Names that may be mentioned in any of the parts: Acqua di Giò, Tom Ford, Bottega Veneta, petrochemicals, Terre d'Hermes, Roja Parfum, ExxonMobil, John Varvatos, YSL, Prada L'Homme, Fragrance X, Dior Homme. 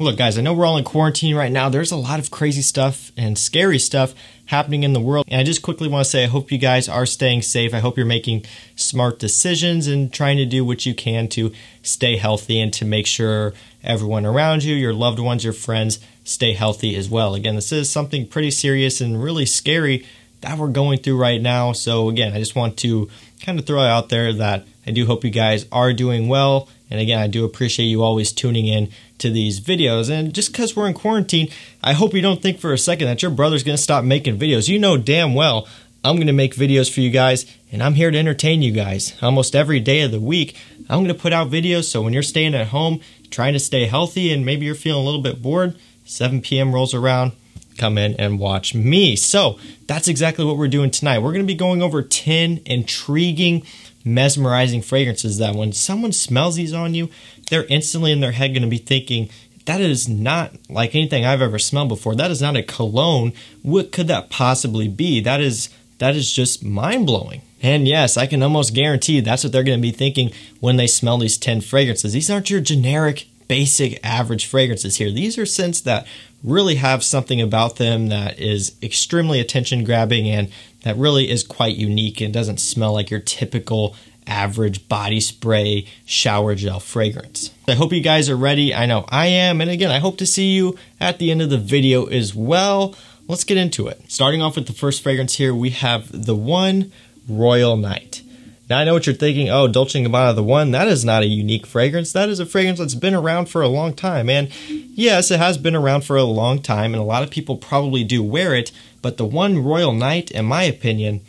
Look, guys, I know we're all in quarantine right now. There's a lot of crazy stuff and scary stuff happening in the world. And I just quickly want to say, I hope you guys are staying safe. I hope you're making smart decisions and trying to do what you can to stay healthy and to make sure everyone around you, your loved ones, your friends, stay healthy as well. Again, this is something pretty serious and really scary that we're going through right now. So again, I just want to kind of throw out there that I do hope you guys are doing well. And again, I do appreciate you always tuning in to these videos. And just because we're in quarantine, I hope you don't think for a second that your brother's going to stop making videos. You know damn well I'm going to make videos for you guys, and I'm here to entertain you guys. Almost every day of the week, I'm going to put out videos. So when you're staying at home, trying to stay healthy, and maybe you're feeling a little bit bored, 7 p.m. rolls around, come in and watch me. So that's exactly what we're doing tonight. We're going to be going over 10 intriguing, mesmerizing fragrances that when someone smells these on you, they're instantly in their head going to be thinking, that is not like anything I've ever smelled before. That is not a cologne. What could that possibly be? That is just mind-blowing. And yes, I can almost guarantee that's what they're going to be thinking when they smell these 10 fragrances. These aren't your generic, basic, average fragrances here. These are scents that really have something about them that is extremely attention-grabbing and that really is quite unique and doesn't smell like your typical average body spray shower gel fragrance. I hope you guys are ready. I know I am. And again, I hope to see you at the end of the video as well. Let's get into it. Starting off with the first fragrance here, we have the one Royal Night. Now I know what you're thinking, oh, Dolce & Gabbana The One, that is not a unique fragrance. That is a fragrance that's been around for a long time. And yes, it has been around for a long time, and a lot of people probably do wear it, but the one Royal Night, in my opinion,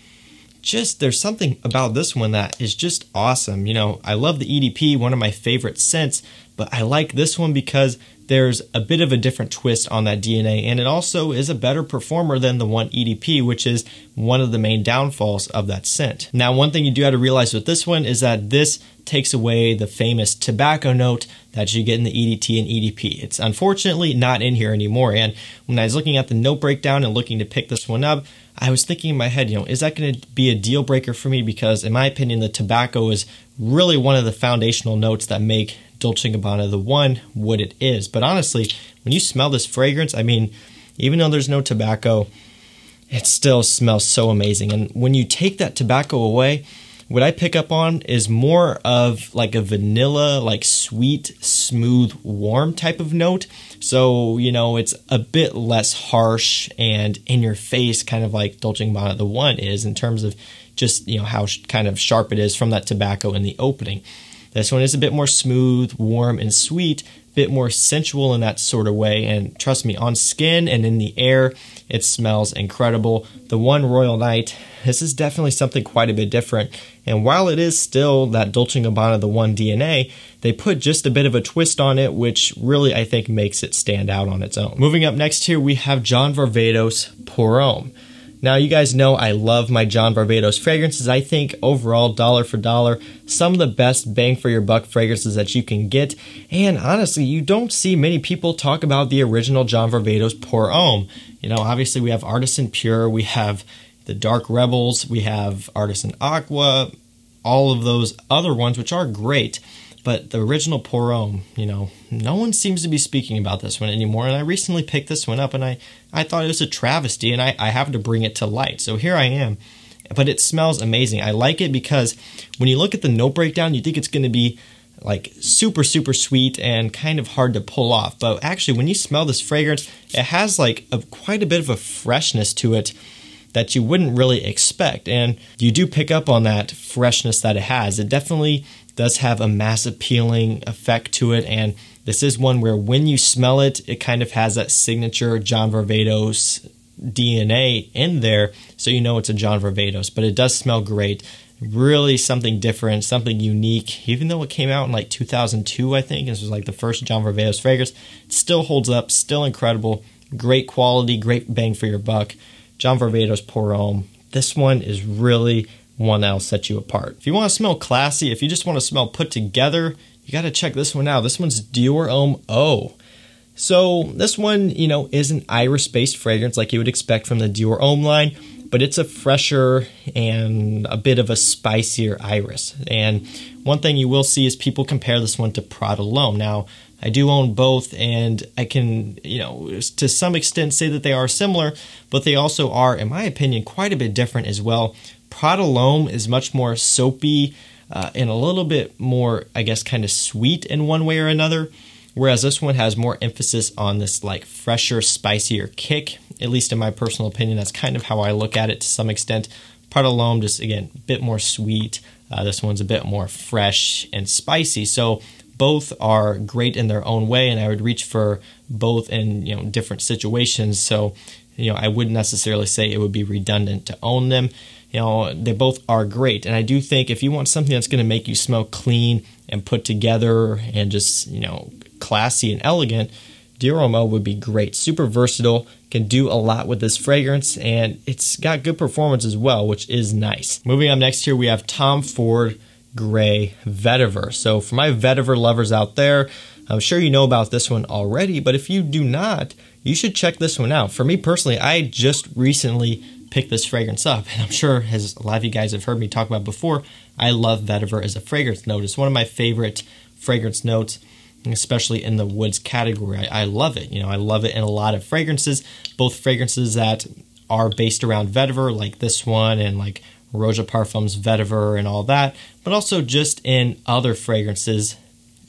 just there's something about this one that is just awesome. You know, I love the EDP, one of my favorite scents, but I like this one because there's a bit of a different twist on that DNA, and it also is a better performer than the one EDP, which is one of the main downfalls of that scent. Now, one thing you do have to realize with this one is that this takes away the famous tobacco note that you get in the EDT and EDP. It's unfortunately not in here anymore, and when I was looking at the note breakdown and looking to pick this one up, I was thinking in my head, you know, is that going to be a deal breaker for me? Because in my opinion, the tobacco is really one of the foundational notes that make Dolce & Gabbana The One what it is. But honestly, when you smell this fragrance, I mean, even though there's no tobacco, it still smells so amazing. And when you take that tobacco away, what I pick up on is more of like a vanilla, like sweet, smooth, warm type of note. So, you know, it's a bit less harsh and in your face, kind of like Dolce & Gabbana The One is in terms of just, you know, how kind of sharp it is from that tobacco in the opening. This one is a bit more smooth, warm, and sweet, a bit more sensual in that sort of way. And trust me, on skin and in the air, it smells incredible. The one Royal Night, this is definitely something quite a bit different. And while it is still that Dolce & Gabbana The One DNA, they put just a bit of a twist on it, which really, I think, makes it stand out on its own. Moving up next here, we have John Varvatos Pour Homme. Now, you guys know I love my John Varvatos fragrances. I think overall, dollar for dollar, some of the best bang for your buck fragrances that you can get. And honestly, you don't see many people talk about the original John Varvatos Pour Homme. You know, obviously we have Artisan Pure, we have the Dark Rebels, we have Artisan Aqua, all of those other ones, which are great. But the original Pour Homme, you know, no one seems to be speaking about this one anymore. And I recently picked this one up, and I thought it was a travesty, and I have to bring it to light. So here I am. But it smells amazing. I like it because when you look at the note breakdown, you think it's going to be like super, super sweet and kind of hard to pull off. But actually, when you smell this fragrance, it has like quite a bit of a freshness to it that you wouldn't really expect. And you do pick up on that freshness that it has. It definitely does have a mass appealing effect to it, and this is one where when you smell it, it kind of has that signature John Varvatos DNA in there, so you know it's a John Varvatos, but it does smell great. Really something different, something unique. Even though it came out in like 2002, I think, this was like the first John Varvatos fragrance, it still holds up, still incredible, great quality, great bang for your buck. John Varvatos Pour Homme. This one is really one that'll set you apart. If you want to smell classy, if you just want to smell put together, you got to check this one out. This one's Dior Homme O. So this one, you know, is an iris-based fragrance like you would expect from the Dior Homme line, but it's a fresher and a bit of a spicier iris. And one thing you will see is people compare this one to Prada L'Homme. Now, I do own both, and I can, you know, to some extent say that they are similar, but they also are, in my opinion, quite a bit different as well. Prada L'Homme is much more soapy and a little bit more, I guess, kind of sweet in one way or another, whereas this one has more emphasis on this like fresher, spicier kick. At least in my personal opinion, that's kind of how I look at it to some extent. Prada L'Homme just, again, a bit more sweet. This one's a bit more fresh and spicy. So both are great in their own way, and I would reach for both in, you know, different situations. So, you know, I wouldn't necessarily say it would be redundant to own them. You know, they both are great. And I do think if you want something that's going to make you smell clean and put together and just, you know, classy and elegant, Dior Homme would be great. Super versatile, can do a lot with this fragrance, and it's got good performance as well, which is nice. Moving on next here, we have Tom Ford Grey Vetiver. So for my vetiver lovers out there, I'm sure you know about this one already, but if you do not, you should check this one out. For me personally, I just recently picked this fragrance up, and I'm sure, as a lot of you guys have heard me talk about before, I love vetiver as a fragrance note. It's one of my favorite fragrance notes, especially in the woods category. I love it. You know, I love it in a lot of fragrances, both fragrances that are based around vetiver, like this one and like Roja Parfum's vetiver and all that, but also just in other fragrances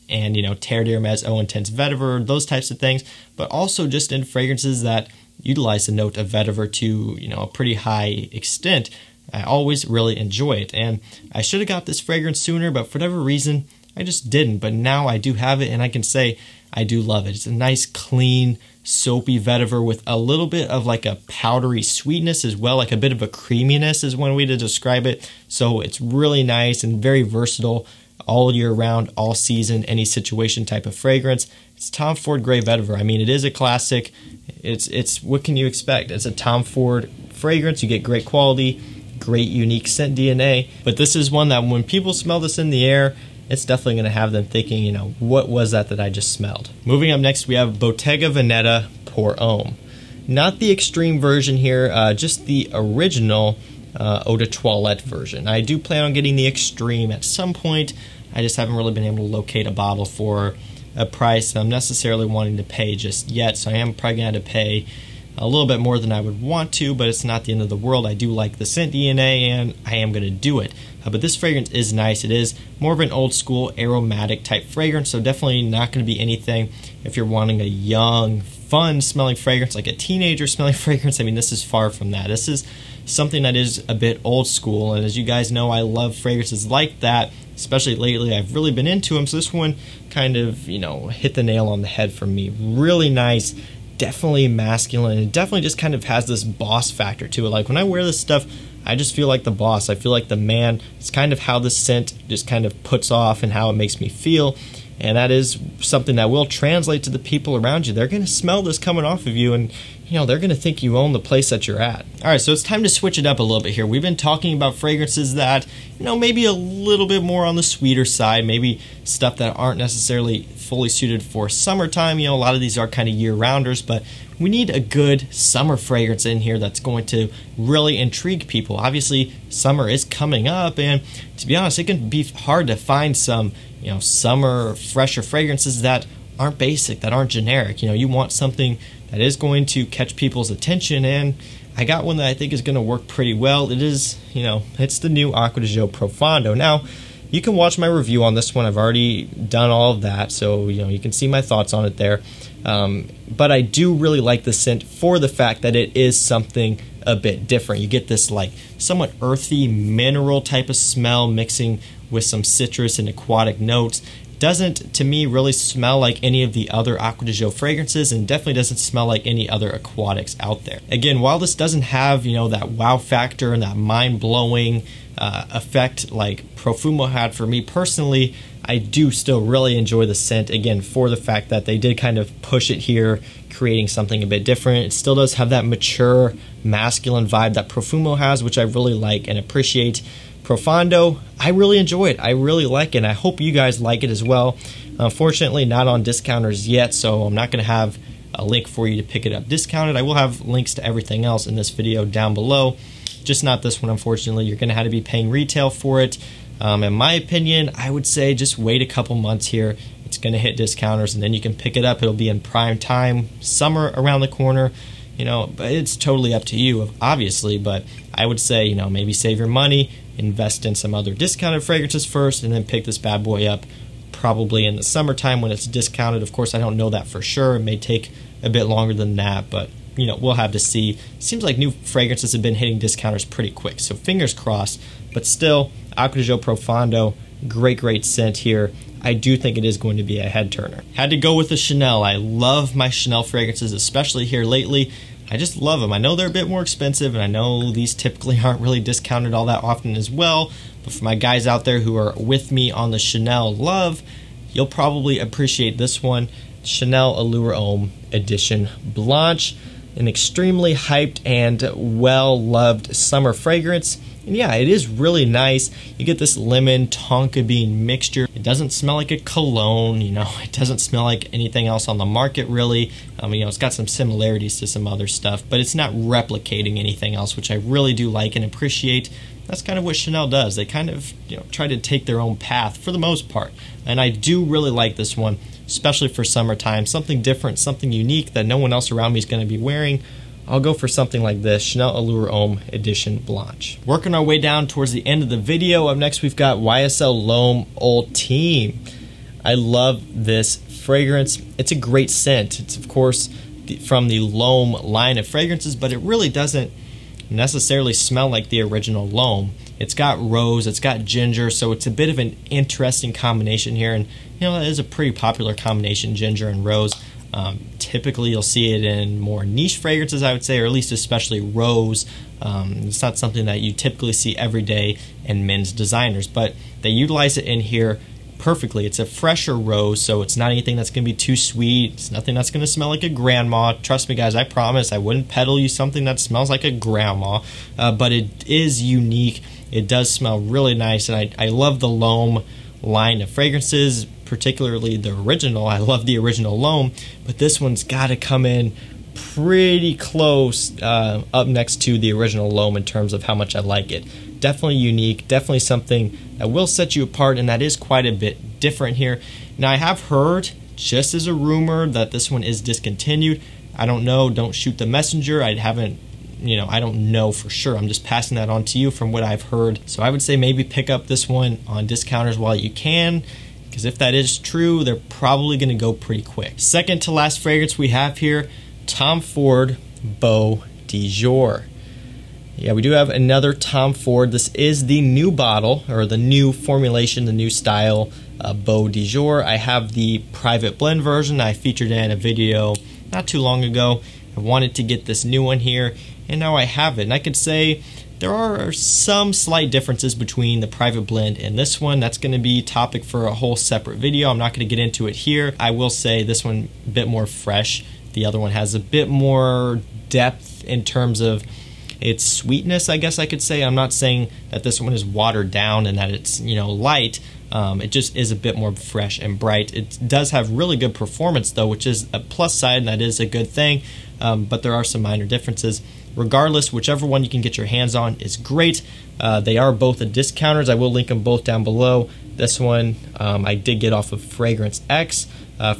and, you know, Terre d'Hermes Eau Intense vetiver, those types of things, but also just in fragrances that utilize the note of vetiver to, you know, a pretty high extent. I always really enjoy it, and I should have got this fragrance sooner, but for whatever reason, I just didn't, but now I do have it, and I can say I do love it. It's a nice, clean, soapy vetiver with a little bit of like a powdery sweetness as well, like a bit of a creaminess is one way to describe it. So it's really nice and very versatile all year round, all season, any situation type of fragrance. It's Tom Ford Grey Vetiver. I mean, it is a classic. It's what can you expect? It's a Tom Ford fragrance. You get great quality, great unique scent DNA, but this is one that when people smell this in the air, it's definitely going to have them thinking, you know, what was that I just smelled? Moving up next, we have Bottega Veneta Pour Homme. Not the extreme version here, just the original Eau de Toilette version. I do plan on getting the extreme at some point. I just haven't really been able to locate a bottle for a price that I'm necessarily wanting to pay just yet. So I am probably going to have to pay a little bit more than I would want to, but it's not the end of the world. I do like the scent DNA, and I am going to do it. But this fragrance is nice. It is more of an old school aromatic type fragrance, so definitely not going to be anything if you're wanting a young, fun smelling fragrance, like a teenager smelling fragrance. I mean, this is far from that. This is something that is a bit old school, and as you guys know, I love fragrances like that, especially lately. I've really been into them, so this one kind of, you know, hit the nail on the head for me. Really nice. Definitely masculine, and definitely just kind of has this boss factor to it. Like when I wear this stuff, I just feel like the boss. I feel like the man. It's kind of how the scent just kind of puts off and how it makes me feel, and that is something that will translate to the people around you. They're going to smell this coming off of you, and, you know, they're going to think you own the place that you're at. All right, so it's time to switch it up a little bit here. We've been talking about fragrances that, you know, maybe a little bit more on the sweeter side, maybe stuff that aren't necessarily fully suited for summertime. You know, a lot of these are kind of year-rounders, but we need a good summer fragrance in here that's going to really intrigue people. Obviously, summer is coming up, and to be honest, it can be hard to find some, you know, summer fresher fragrances that aren't basic, that aren't generic. You know, you want something that is going to catch people's attention, and I got one that I think is going to work pretty well. It is, you know, it's the new Acqua di Giò Profondo. Now, you can watch my review on this one. I've already done all of that, so, you know, you can see my thoughts on it there. But I do really like the scent for the fact that it is something a bit different. You get this like somewhat earthy, mineral type of smell mixing with some citrus and aquatic notes. Doesn't, to me, really smell like any of the other Acqua di Giò fragrances, and definitely doesn't smell like any other aquatics out there. Again, while this doesn't have, you know, that wow factor and that mind-blowing effect like Profumo had for me personally, I do still really enjoy the scent, again, for the fact that they did kind of push it here, creating something a bit different. It still does have that mature, masculine vibe that Profumo has, which I really like and appreciate. Profondo, I really enjoy it. I really like it, and I hope you guys like it as well. Unfortunately, not on discounters yet, so I'm not going to have a link for you to pick it up discounted. I will have links to everything else in this video down below, just not this one, unfortunately. You're going to have to be paying retail for it. In my opinion, I would say just wait a couple months here. It's going to hit discounters, and then you can pick it up. It'll be in prime time, summer around the corner, you know, but it's totally up to you, obviously. But I would say, you know, maybe save your money, invest in some other discounted fragrances first, and then pick this bad boy up probably in the summertime when it's discounted. Of course, I don't know that for sure. It may take a bit longer than that, but, you know, we'll have to see. Seems like new fragrances have been hitting discounters pretty quick, so fingers crossed. But still, Acqua di Giò Profondo, great scent here. I do think it is going to be a head turner. Had to go with the Chanel. I love my Chanel fragrances, especially here lately. I just love them. I know they're a bit more expensive, and I know these typically aren't really discounted all that often as well, but for my guys out there who are with me on the Chanel love, you'll probably appreciate this one. Chanel Allure Homme Edition Blanche, an extremely hyped and well-loved summer fragrance. And yeah, it is really nice. You get this lemon tonka bean mixture. It doesn't smell like a cologne, you know, it doesn't smell like anything else on the market really. You know, it's got some similarities to some other stuff, but it's not replicating anything else, which I really do like and appreciate. That's kind of what Chanel does. They kind of, you know, try to take their own path for the most part. And I do really like this one, especially for summertime. Something different, something unique that no one else around me is going to be wearing. I'll go for something like this, Chanel Allure Homme Edition Blanche. Working our way down towards the end of the video, up next we've got YSL L'Homme Ultime. I love this fragrance. It's a great scent. It's, of course, from the L'Homme line of fragrances, but it really doesn't necessarily smell like the original L'Homme. It's got rose, it's got ginger, so it's a bit of an interesting combination here. And, you know, that is a pretty popular combination, ginger and rose. Typically you'll see it in more niche fragrances, I would say, or at least especially rose. It's not something that you typically see every day in men's designers, but they utilize it in here perfectly. It's a fresher rose, so it's not anything that's going to be too sweet. It's nothing that's going to smell like a grandma. Trust me, guys, I promise I wouldn't peddle you something that smells like a grandma, but it is unique. It does smell really nice, and I love the L'Homme line of fragrances, particularly the original. I love the original L'Homme, but this one's got to come in pretty close up next to the original L'Homme in terms of how much I like it. Definitely unique, definitely something that will set you apart, and that is quite a bit different here. Now, I have heard, just as a rumor, that this one is discontinued. I don't know, don't shoot the messenger. I haven't, you know, I don't know for sure. I'm just passing that on to you from what I've heard. So I would say maybe pick up this one on discounters while you can, because if that is true, they're probably going to go pretty quick. Second to last fragrance we have here, Tom Ford Beau de Jour. Yeah, we do have another Tom Ford. This is the new bottle, or the new formulation, the new style, Beau de Jour. I have the private blend version. I featured in a video not too long ago. I wanted to get this new one here, and now I have it. And I could say there are some slight differences between the private blend and this one. That's going to be topic for a whole separate video. I'm not going to get into it here. I will say this one a bit more fresh. The other one has a bit more depth in terms of its sweetness, I guess I could say. I'm not saying that this one is watered down and that it's, you know, light. It just is a bit more fresh and bright. It does have really good performance though, which is a plus side, and that is a good thing. But there are some minor differences. Regardless, whichever one you can get your hands on is great. They are both at discounters. I will link them both down below. This one I did get off of Fragrance X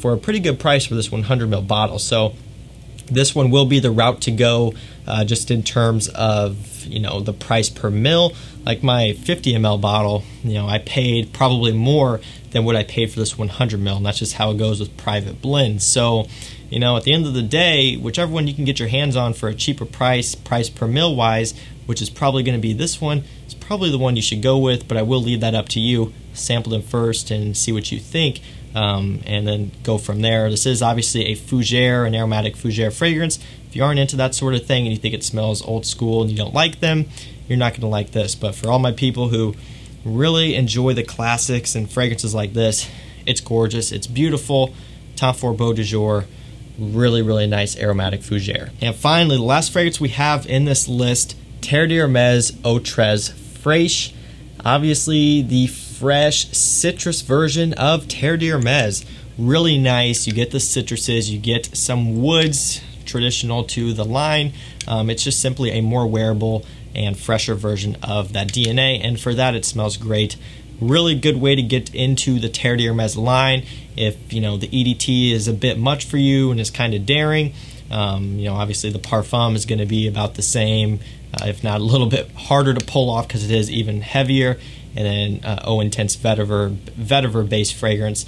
for a pretty good price for this 100 ml bottle. So this one will be the route to go, just in terms of, you know, the price per mil. Like my 50 ml bottle, you know, I paid probably more than what I paid for this 100 ml, and that's just how it goes with private blends. So, you know, at the end of the day, whichever one you can get your hands on for a cheaper price, price per mil wise, which is probably going to be this one, is probably the one you should go with, but I will leave that up to you. Sample them first and see what you think, and then go from there. This is obviously a fougere, an aromatic fougere fragrance. If you aren't into that sort of thing and you think it smells old school and you don't like them, you're not going to like this. But for all my people who really enjoy the classics and fragrances like this, it's gorgeous, it's beautiful. Tom Ford Beau de Jour. Really nice aromatic fougere. And finally, the last fragrance we have in this list, Terre d'Hermes Eau Tres Fraîche. Obviously the fresh citrus version of Terre d'Hermes. Really nice. You get the citruses, you get some woods traditional to the line. It's just simply a more wearable and fresher version of that DNA, and for that it smells great. Really good way to get into the Terre d'Hermes line if, you know, the EDT is a bit much for you and is kind of daring. You know, obviously the Parfum is going to be about the same, if not a little bit harder to pull off because it is even heavier. And then O Intense vetiver based fragrance.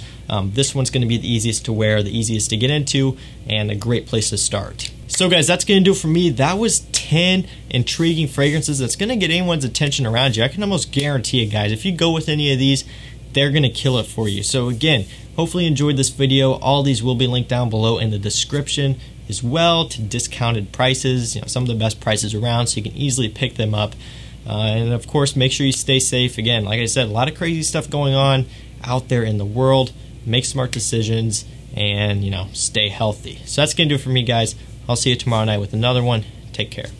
This one's going to be the easiest to wear, the easiest to get into, and a great place to start. So guys, that's going to do it for me. That was 10 intriguing fragrances that's going to get anyone's attention around you. I can almost guarantee it, guys. If you go with any of these, they're going to kill it for you. So again, hopefully you enjoyed this video. All these will be linked down below in the description as well to discounted prices, you know, some of the best prices around, so you can easily pick them up. And of course, make sure you stay safe. Again, like I said, a lot of crazy stuff going on out there in the world. Make smart decisions and, you know, stay healthy. So that's going to do it for me, guys. I'll see you tomorrow night with another one. Take care.